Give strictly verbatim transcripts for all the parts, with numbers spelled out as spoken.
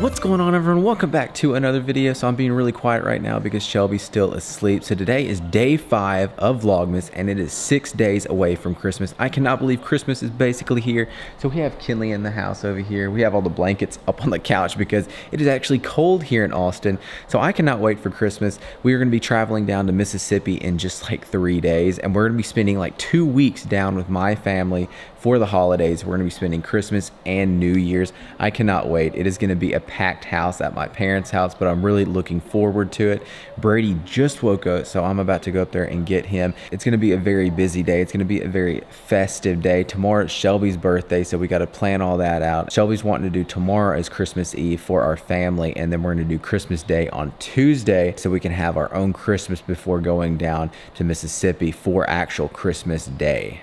What's going on, everyone? Welcome back to another video. So I'm being really quiet right now because Shelby's still asleep. So today is day five of Vlogmas and it is six days away from Christmas. I cannot believe Christmas is basically here. So we have Kinley in the house over here. We have all the blankets up on the couch because it is actually cold here in Austin. So I cannot wait for Christmas. We are gonna be traveling down to Mississippi in just like three days. And we're gonna be spending like two weeks down with my family for the holidays. We're gonna be spending Christmas and New Year's. I cannot wait. It is gonna be a packed house at my parents' house, but I'm really looking forward to it. Brady just woke up, so I'm about to go up there and get him. It's gonna be a very busy day. It's gonna be a very festive day. Tomorrow is Shelby's birthday, so we gotta plan all that out. Shelby's wanting to do tomorrow is Christmas Eve for our family, and then we're gonna do Christmas Day on Tuesday so we can have our own Christmas before going down to Mississippi for actual Christmas Day.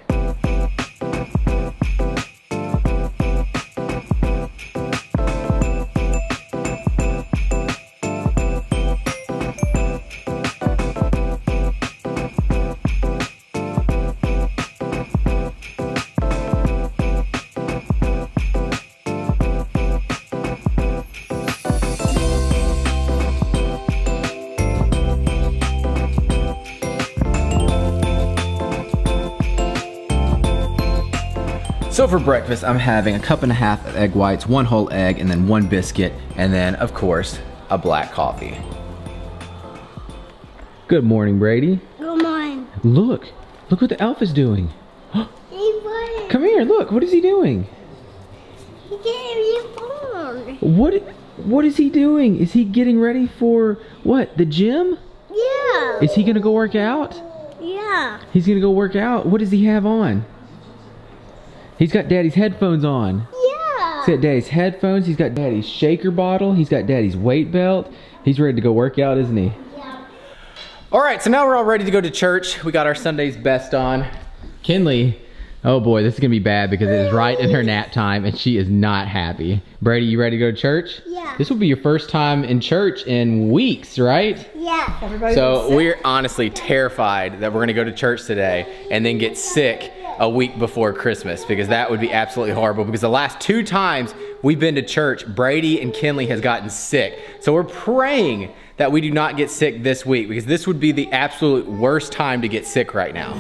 So for breakfast, I'm having a cup and a half of egg whites, one whole egg, and then one biscuit, and then, of course, a black coffee. Good morning, Brady. Good morning. Look, look what the elf is doing. He's playing. Come here, look, what is he doing? He's getting ready for. What, what is he doing? Is he getting ready for, what, the gym? Yeah. Is he gonna go work out? Yeah. He's gonna go work out? What does he have on? He's got Daddy's headphones on. Yeah. He's got Daddy's headphones. He's got Daddy's shaker bottle. He's got Daddy's weight belt. He's ready to go work out, isn't he? Yeah. All right, so now we're all ready to go to church. We got our Sunday's best on. Kinley, oh boy, this is gonna be bad because it is right in her nap time and she is not happy. Brady, you ready to go to church? Yeah. This will be your first time in church in weeks, right? Yeah. Everybody's so we're honestly terrified that we're gonna go to church today and then get sick a week before Christmas, because that would be absolutely horrible, because the last two times we've been to church, Brady and Kinley has gotten sick. So we're praying that we do not get sick this week, because this would be the absolute worst time to get sick right now.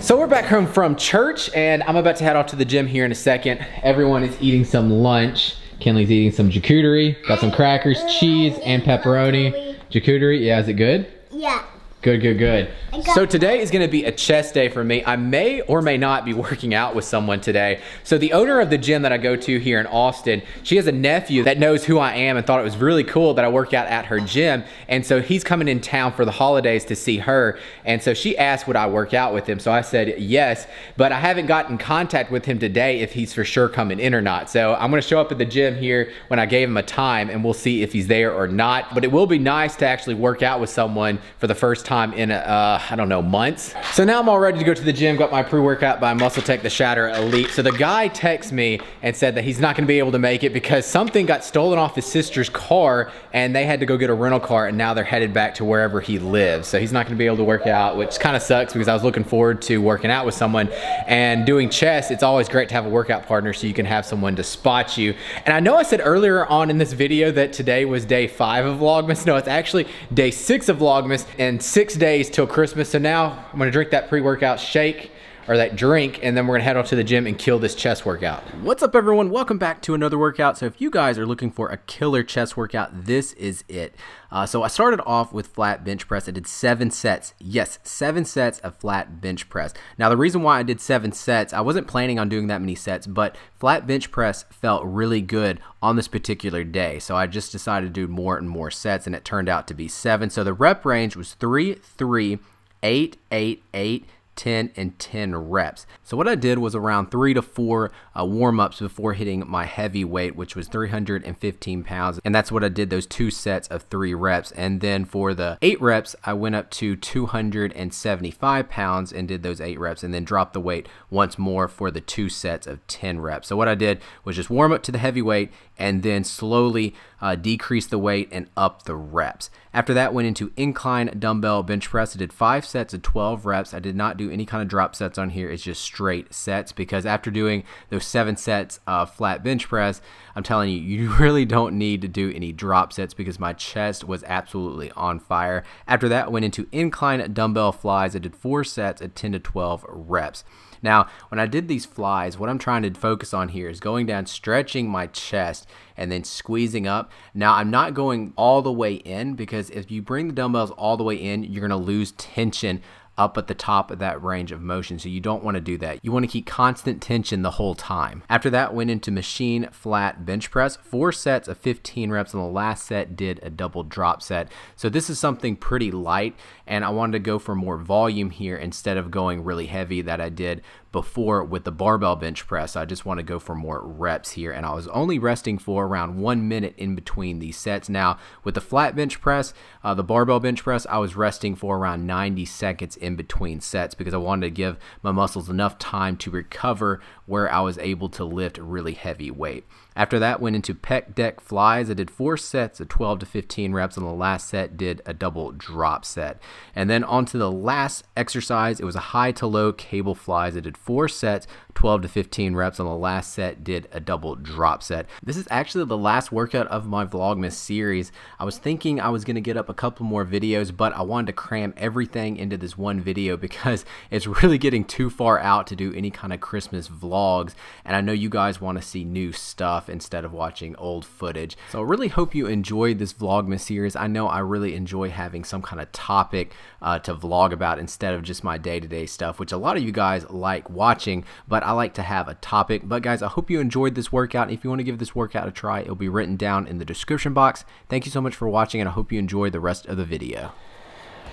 So we're back home from church and I'm about to head off to the gym here in a second. Everyone is eating some lunch. Kinley's eating some charcuterie, got some crackers, cheese, and pepperoni. Charcuterie, yeah, is it good? Yeah. Good, good, good. So today is gonna be a chest day for me. I may or may not be working out with someone today. So the owner of the gym that I go to here in Austin, she has a nephew that knows who I am and thought it was really cool that I work out at her gym. And so he's coming in town for the holidays to see her. And so she asked would I work out with him. So I said yes, but I haven't gotten in contact with him today if he's for sure coming in or not. So I'm gonna show up at the gym here when I gave him a time and we'll see if he's there or not. But it will be nice to actually work out with someone for the first time in, uh, I don't know, months. So now I'm all ready to go to the gym. Got my pre-workout by MuscleTech, the Shatter Elite. So the guy texts me and said that he's not gonna be able to make it because something got stolen off his sister's car and they had to go get a rental car and now they're headed back to wherever he lives. So he's not gonna be able to work out, which kind of sucks because I was looking forward to working out with someone and doing chest. It's always great to have a workout partner so you can have someone to spot you. And I know I said earlier on in this video that today was day five of Vlogmas. No, it's actually day six of Vlogmas and six days till Christmas. So now I'm gonna drink that pre-workout shake or that drink, and then we're gonna head off to the gym and kill this chest workout. What's up, everyone? Welcome back to another workout. So if you guys are looking for a killer chest workout, this is it. Uh, so I started off with flat bench press. I did seven sets. Yes, seven sets of flat bench press. Now the reason why I did seven sets, I wasn't planning on doing that many sets, but flat bench press felt really good on this particular day. So I just decided to do more and more sets, and it turned out to be seven. So the rep range was three, three, eight, eight, eight, ten and ten reps. So what I did was around three to four uh, warm-ups before hitting my heavy weight, which was three hundred fifteen pounds, and that's what I did, those two sets of three reps. And then for the eight reps, I went up to two hundred seventy-five pounds and did those eight reps, and then dropped the weight once more for the two sets of ten reps. So what I did was just warm up to the heavy weight and then slowly uh, decrease the weight and up the reps. After that, went into incline dumbbell bench press. I did five sets of twelve reps. I did not do any kind of drop sets on here. It's just straight sets, because after doing those seven sets of flat bench press, I'm telling you, you really don't need to do any drop sets because my chest was absolutely on fire. After that, went into incline dumbbell flies. I did four sets of ten to twelve reps. Now, when I did these flies, what I'm trying to focus on here is going down, stretching my chest, and then squeezing up. Now, I'm not going all the way in, because if you bring the dumbbells all the way in, you're going to lose tension up at the top of that range of motion, so you don't want to do that. You want to keep constant tension the whole time. After that, went into machine flat bench press, four sets of fifteen reps, and the last set did a double drop set. So this is something pretty light, and I wanted to go for more volume here instead of going really heavy that I did before with the barbell bench press. I just want to go for more reps here, and I was only resting for around one minute in between these sets. Now, with the flat bench press, uh, the barbell bench press, I was resting for around ninety seconds in between sets because I wanted to give my muscles enough time to recover where I was able to lift really heavy weight. After that, went into pec deck flies. I did four sets of twelve to fifteen reps, and the last set did a double drop set. And then onto the last exercise, it was a high to low cable flies. I did four sets, twelve to fifteen reps, and the last set did a double drop set. This is actually the last workout of my Vlogmas series. I was thinking I was going to get up a couple more videos, but I wanted to cram everything into this one video because it's really getting too far out to do any kind of Christmas vlogs, and I know you guys want to see new stuff instead of watching old footage. So I really hope you enjoyed this Vlogmas series. I know I really enjoy having some kind of topic uh, to vlog about instead of just my day-to-day stuff, which a lot of you guys like watching, but I like to have a topic. But guys, I hope you enjoyed this workout. If you want to give this workout a try, it'll be written down in the description box. Thank you so much for watching, and I hope you enjoy the rest of the video.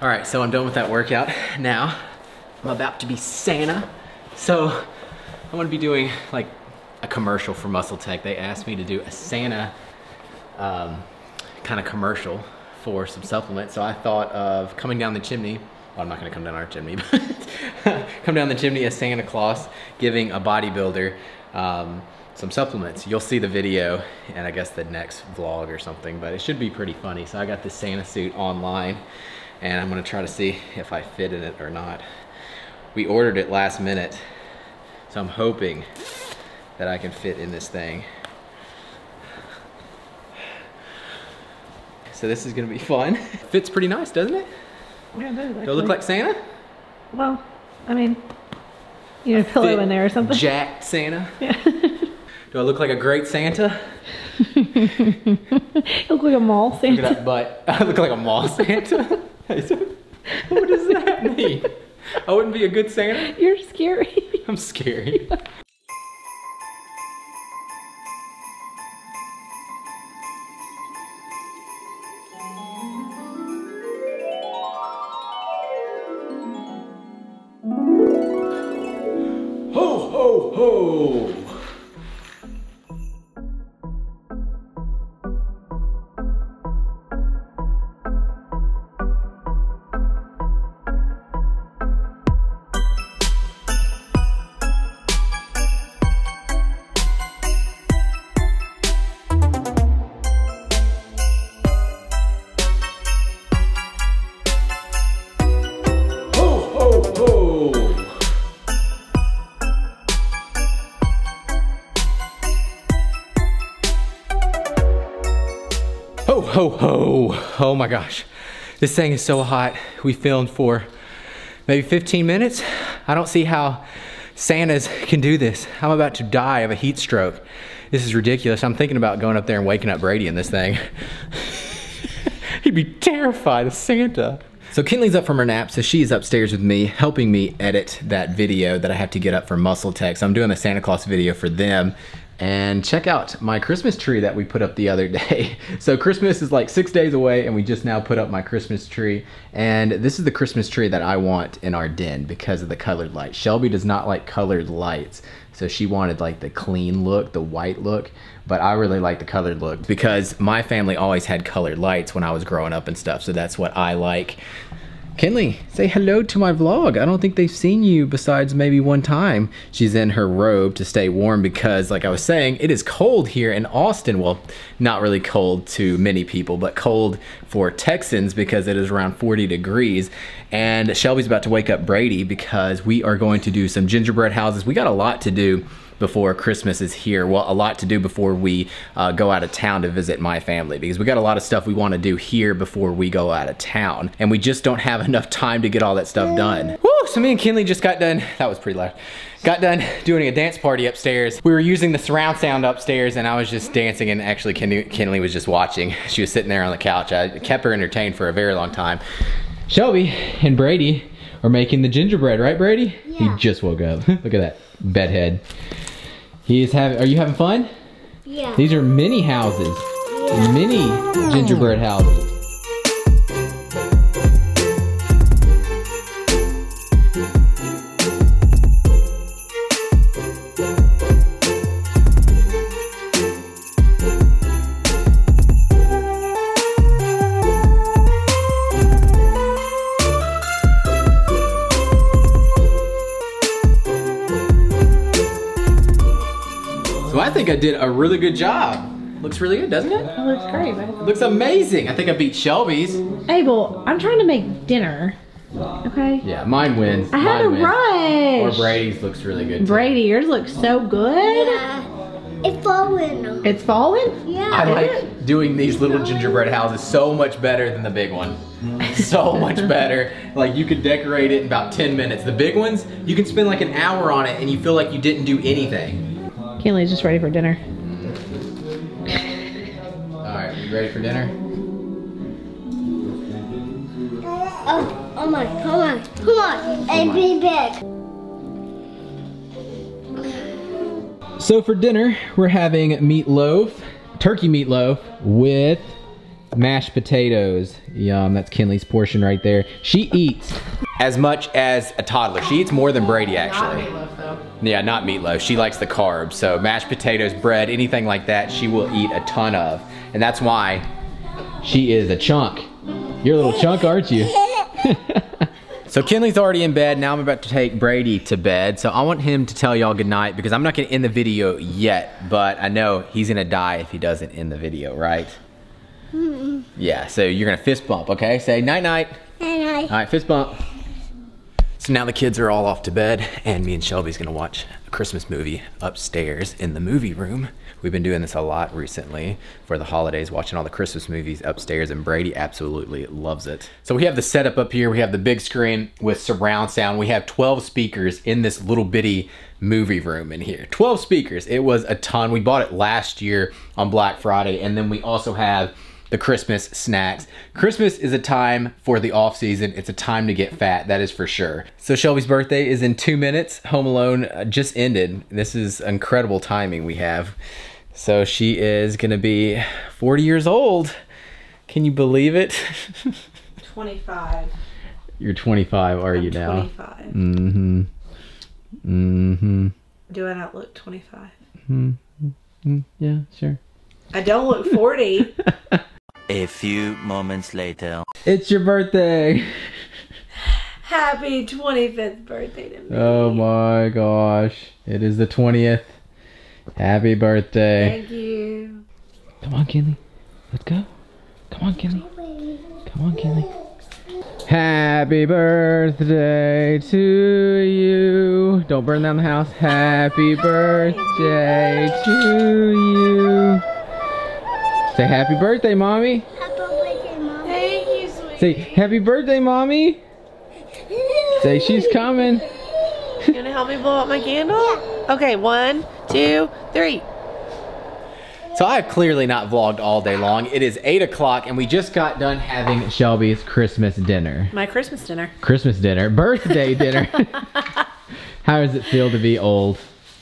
All right, so I'm done with that workout. Now, I'm about to be Santa. So I'm gonna be doing like a commercial for MuscleTech. They asked me to do a Santa um, kind of commercial for some supplements. So I thought of coming down the chimney. Well, I'm not gonna come down our chimney, but come down the chimney as Santa Claus, giving a bodybuilder um, some supplements. You'll see the video and I guess the next vlog or something, but it should be pretty funny. So I got this Santa suit online and I'm gonna try to see if I fit in it or not. We ordered it last minute, so I'm hoping that I can fit in this thing. So this is gonna be fun. Fits pretty nice, doesn't it? Yeah, it does. Do I look like Santa? Well, I mean, you need a pillow in there or something. Jacked Santa? Yeah. Do I look like a great Santa? You look like a mall Santa. Look at that butt. I look like a mall Santa? What does that mean? I wouldn't be a good Santa? You're scary. I'm scary. Yeah. Ho, ho! Ho, ho, oh my gosh. This thing is so hot. We filmed for maybe fifteen minutes. I don't see how Santas can do this. I'm about to die of a heat stroke. This is ridiculous. I'm thinking about going up there and waking up Brady in this thing. He'd be terrified of Santa. So Kinley's up from her nap, so she's upstairs with me, helping me edit that video that I have to get up for MuscleTech. So I'm doing the Santa Claus video for them. And check out my Christmas tree that we put up the other day. So Christmas is like six days away and we just now put up my Christmas tree. And this is the Christmas tree that I want in our den because of the colored lights. Shelby does not like colored lights. So she wanted like the clean look, the white look, but I really like the colored look because my family always had colored lights when I was growing up and stuff. So that's what I like. Kinley, say hello to my vlog. I don't think they've seen you besides maybe one time. She's in her robe to stay warm because, like I was saying, it is cold here in Austin. Well, not really cold to many people, but cold for Texans because it is around forty degrees. And Shelby's about to wake up Brady because we are going to do some gingerbread houses. We got a lot to do before Christmas is here. Well, a lot to do before we uh, go out of town to visit my family because we got a lot of stuff we want to do here before we go out of town. And we just don't have enough time to get all that stuff done. Woo! So me and Kinley just got done, that was pretty loud, got done doing a dance party upstairs. We were using the surround sound upstairs and I was just dancing and actually Kinley was just watching. She was sitting there on the couch. I kept her entertained for a very long time. Shelby and Brady are making the gingerbread, right Brady? Yeah. He just woke up. Look at that bedhead. He is having, are you having fun? Yeah. These are mini houses. Yeah. Mini gingerbread houses. I think I did a really good job. Looks really good, doesn't it? It looks great. It looks amazing. I think I beat Shelby's. Abel, I'm trying to make dinner. Okay? Yeah, mine wins. I mine had a wins. rush. Or Brady's looks really good too. Brady, yours looks so good. Yeah. It's falling. It's falling? Yeah. I like doing these little gingerbread houses so much better than the big one. So much better. Like you could decorate it in about ten minutes. The big ones, you can spend like an hour on it and you feel like you didn't do anything. Kinley's just ready for dinner. Alright, you ready for dinner? Oh, oh my, come on, come on, and be big. So for dinner, we're having meatloaf, turkey meatloaf with mashed potatoes. Yum, that's Kinley's portion right there. She eats as much as a toddler. She eats more than Brady actually. Yeah, not meatloaf. She likes the carbs. So mashed potatoes, bread, anything like that, she will eat a ton of. And that's why she is a chunk. You're a little chunk, aren't you? So Kinley's already in bed. Now I'm about to take Brady to bed. So I want him to tell y'all goodnight because I'm not gonna end the video yet, but I know he's gonna die if he doesn't end the video, right? Mm-mm. Yeah, so you're gonna fist bump, okay? Say night-night. Night-night. All right, fist bump. So now the kids are all off to bed and me and Shelby's gonna watch a Christmas movie upstairs in the movie room. We've been doing this a lot recently for the holidays, watching all the Christmas movies upstairs and Brady absolutely loves it. So we have the setup up here. We have the big screen with surround sound. We have twelve speakers in this little bitty movie room in here. twelve speakers, it was a ton. We bought it last year on Black Friday and then we also have the Christmas snacks. Christmas is a time for the off season. It's a time to get fat, that is for sure. So Shelby's birthday is in two minutes. Home Alone just ended. This is incredible timing we have. So she is gonna be forty years old. Can you believe it? twenty-five. You're twenty-five, are I'm you now? twenty-five. Mm-hmm. Mm-hmm. Do I not look twenty-five? Mm-hmm. Yeah, sure. I don't look forty. A few moments later. It's your birthday. Happy twenty-fifth birthday to me. Oh my gosh. It is the twentieth. Happy birthday. Thank you. Come on, Kinley. Let's go. Come on, Kinley. Come on, Kinley. Happy birthday to you. Don't burn down the house. Happy birthday to you. Say happy birthday, Mommy. Happy birthday, Mommy. Thank you, sweetie. Say happy birthday, Mommy. Say she's coming. You gonna help me blow out my candle? Yeah. Okay, one, two, three. So I've clearly not vlogged all day long. It is eight o'clock and we just got done having Shelby's Christmas dinner. My Christmas dinner. Christmas dinner, birthday dinner. How does it feel to be old?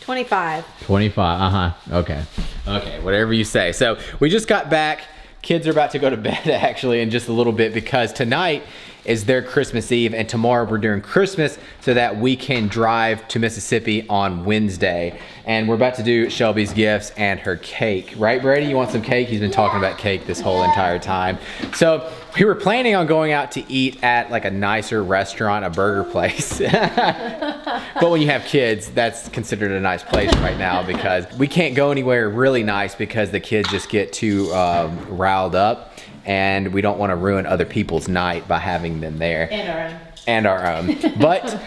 twenty-five. twenty-five, uh-huh, okay. Okay, whatever you say. So we just got back. Kids are about to go to bed actually in just a little bit because tonight is their Christmas Eve and tomorrow we're doing Christmas so that we can drive to Mississippi on Wednesday. And we're about to do Shelby's gifts and her cake. Right, Brady? You want some cake? He's been talking about cake this whole entire time. So we were planning on going out to eat at like a nicer restaurant, a burger place. But when you have kids, that's considered a nice place right now because we can't go anywhere really nice because the kids just get too um, riled up. And we don't want to ruin other people's night by having them there. And our own. And our own. But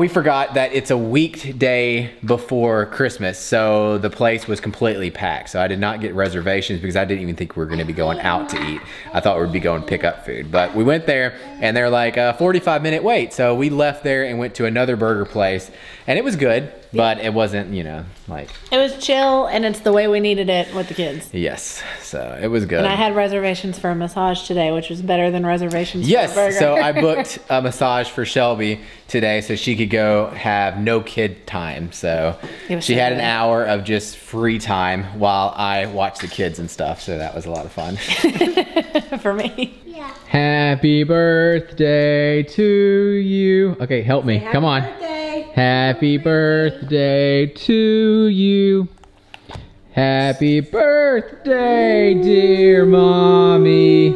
we forgot that it's a weekday before Christmas, so the place was completely packed. So I did not get reservations because I didn't even think we were going to be going out to eat. I thought we'd be going to pick up food. But we went there, and they're like a forty-five minute wait. So we left there and went to another burger place, and it was good. But it wasn't, you know, like... It was chill, and it's the way we needed it with the kids. Yes, so it was good. And I had reservations for a massage today, which was better than reservations yes, for a burger. Yes, so I booked a massage for Shelby today so she could go have no kid time. So she had an hour of just free time while I watched the kids and stuff, so that was a lot of fun. For me. Yeah. Happy birthday to you. Okay, help me. Come on. Happy birthday to you. Happy birthday, dear mommy.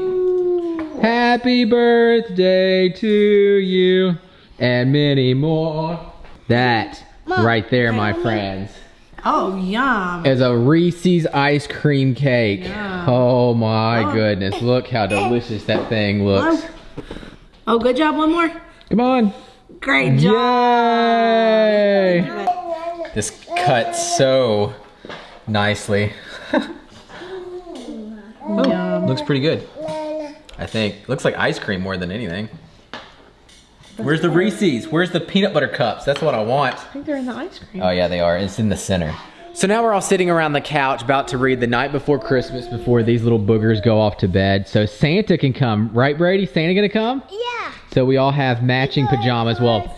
Happy birthday to you. And many more. That right there, my friends. Oh, yum. It's a Reese's ice cream cake. Yum. Oh my goodness. Look how delicious that thing looks. Oh, good job. One more. Come on. Great job! Yay! This cuts so nicely. Oh, looks pretty good. I think. Looks like ice cream more than anything. Where's the Reese's? Where's the peanut butter cups? That's what I want. I think they're in the ice cream. Oh yeah, they are. It's in the center. So now we're all sitting around the couch about to read The Night Before Christmas before these little boogers go off to bed. So Santa can come. Right, Brady? Santa gonna come? Yeah. So we all have matching pajamas. Well,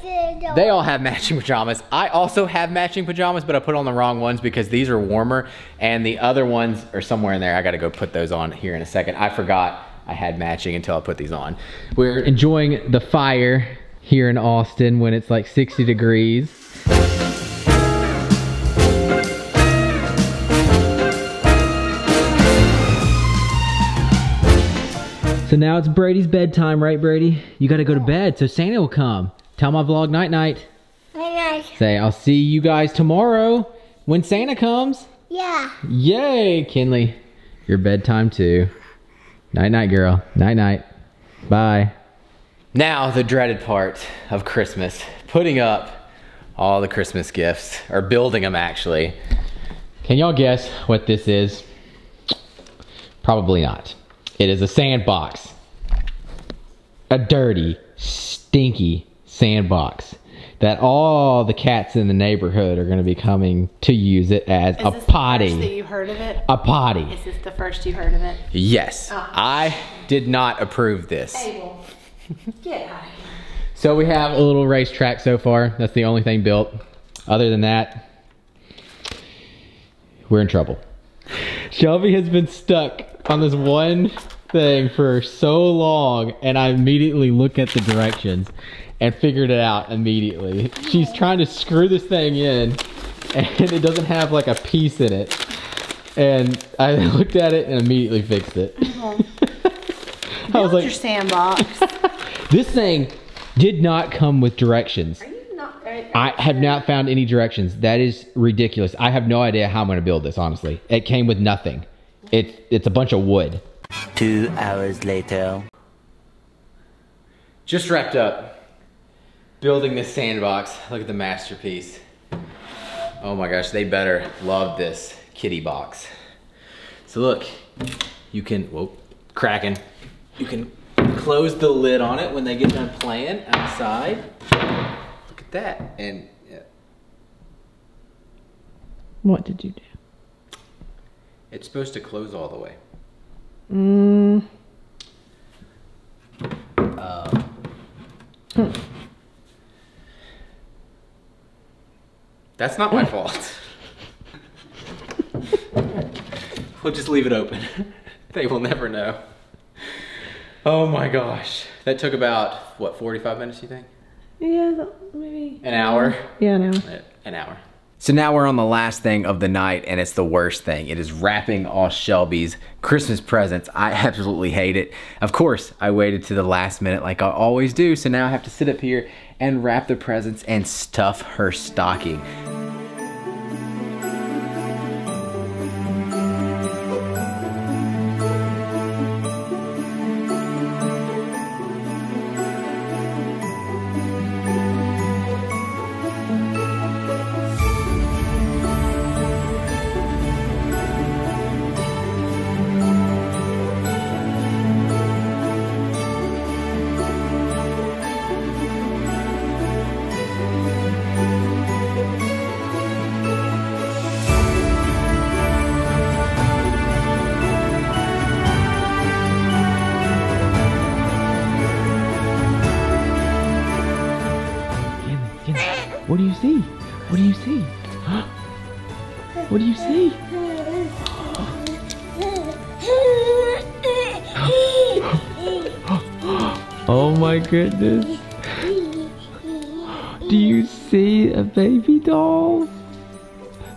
they all have matching pajamas. I also have matching pajamas, but I put on the wrong ones because these are warmer and the other ones are somewhere in there. I gotta go put those on here in a second. I forgot I had matching until I put these on. We're enjoying the fire here in Austin when it's like sixty degrees. So now it's Brady's bedtime, right, Brady? You gotta go to bed, so Santa will come. Tell my vlog night-night. Night-night. Say, I'll see you guys tomorrow when Santa comes. Yeah. Yay, Kinley. Your bedtime, too. Night-night, girl. Night-night. Bye. Now, the dreaded part of Christmas. Putting up all the Christmas gifts. Or building them, actually. Can y'all guess what this is? Probably not. It is a sandbox. A dirty, stinky sandbox that all the cats in the neighborhood are going to be coming to use it as a potty. Is this the first that you heard of it? A potty. Is this the first you heard of it? Yes. Oh. I did not approve this. Abel, get out of here. So we have a little racetrack so far. That's the only thing built. Other than that, we're in trouble. Shelby has been stuck on this one thing for so long, and I immediately look at the directions and figured it out immediately. She's trying to screw this thing in, and it doesn't have like a piece in it. And I looked at it and immediately fixed it. Mm-hmm. I Build was like, your sandbox. This thing did not come with directions. Are you not right? I have not found any directions. That is ridiculous. I have no idea how I'm going to build this, honestly. It came with nothing. It, it's a bunch of wood. Two hours later. Just wrapped up building this sandbox. Look at the masterpiece. Oh my gosh, they better love this kitty box. So look, you can, whoa, cracking. You can close the lid on it when they get done playing outside. Look at that. And yeah. What did you do? It's supposed to close all the way. Mm. Uh, hmm. That's not my fault. We'll just leave it open. They will never know. Oh my gosh. That took about, what, forty-five minutes, you think? Yeah, maybe. An hour? Yeah, an hour. An hour. So now we're on the last thing of the night, and it's the worst thing. It is wrapping all Shelby's Christmas presents. I absolutely hate it. Of course, I waited to the last minute like I always do, so now I have to sit up here and wrap the presents and stuff her stocking. What do you see? What do you see? Huh? What do you see? Oh my goodness. Do you see a baby doll?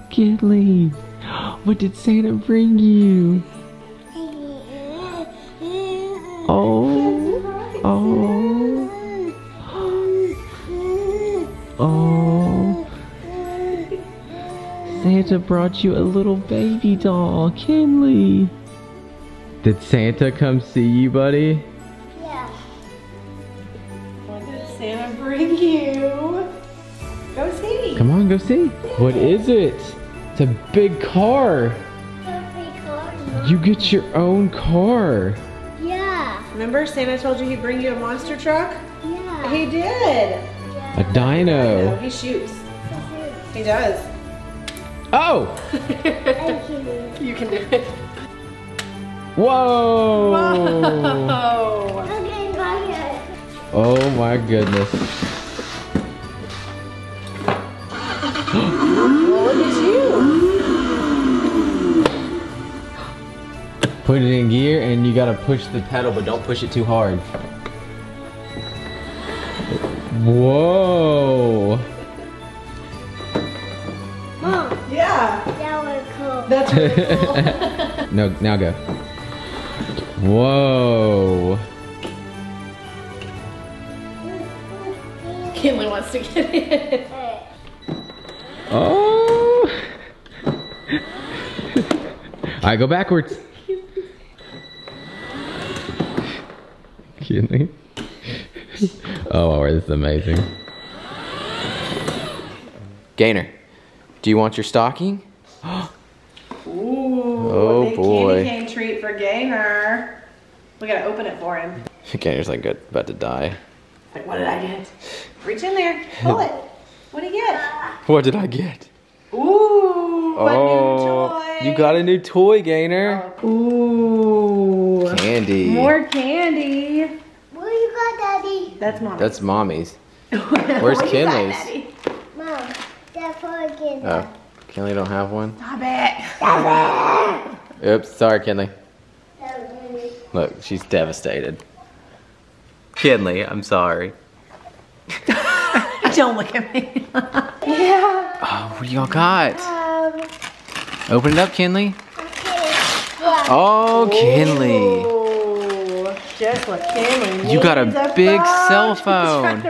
Kidley, what did Santa bring you? Oh, oh. Oh, Santa brought you a little baby doll, Kinley. Did Santa come see you, buddy? Yeah. What did Santa bring you? Go see. Come on, go see. What is it? It's a big car. It's a big car. You get your own car. Yeah. Remember Santa told you he'd bring you a monster truck? Yeah. He did. A dino. He shoots. He does. Oh! You can do it. Whoa! Whoa! Okay, bye. Oh my goodness. Well, look at you. Put it in gear and you gotta push the pedal, but don't push it too hard. Whoa! Mom! Yeah! That was cool. That's really cool. No, now go. Whoa! Kinley wants to get in. Oh! Alright, go backwards. Kinley? Oh, this is amazing. Gaynor, do you want your stocking? Ooh, oh, big boy. Candy cane treat for Gaynor. We gotta open it for him. Gaynor's like good, about to die. Like, what did I get? Reach in there, pull it. What did you get? What did I get? Ooh, oh, a new toy. You got a new toy, Gaynor. Oh. Ooh. Candy. More candy. Daddy. That's mommy's. That's mommy's. Where's Kinley's? Mom, that's for Kinley. Oh, Kinley don't have one? Stop it. Stop it. Oops, sorry, Kinley. Look, she's devastated. Kinley, I'm sorry. Don't look at me. Yeah. Oh, what do y'all got? Um, Open it up, Kinley. Okay. Yeah. Oh, Kinley. Ooh. Just what Kinley you got a big phone. Cell phone.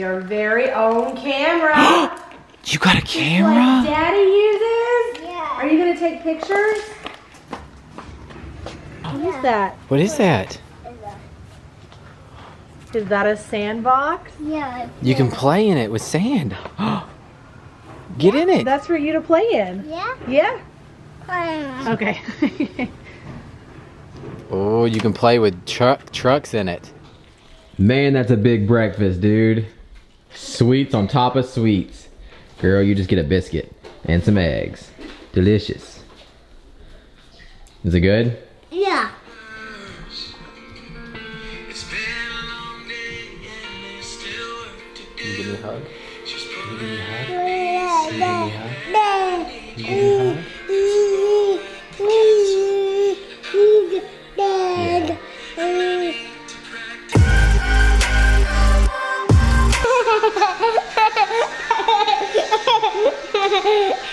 Your very own camera. You got a camera? What Daddy uses? Yeah. Are you gonna take pictures? What yeah. is that? What is that? Is that a sandbox? Yeah. You can play in it with sand. Get yeah. in it. That's for you to play in. Yeah. Yeah. Um. Okay. Oh, you can play with truck trucks in it. Man, that's a big breakfast, dude. Sweets on top of sweets. Girl, you just get a biscuit and some eggs. Delicious. Is it good? Yeah. It's been a long day and there's still work to do. Can you give me a hug? Can you give it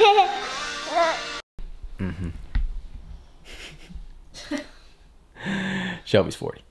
a hug? Mm-hmm. Shelby's forty.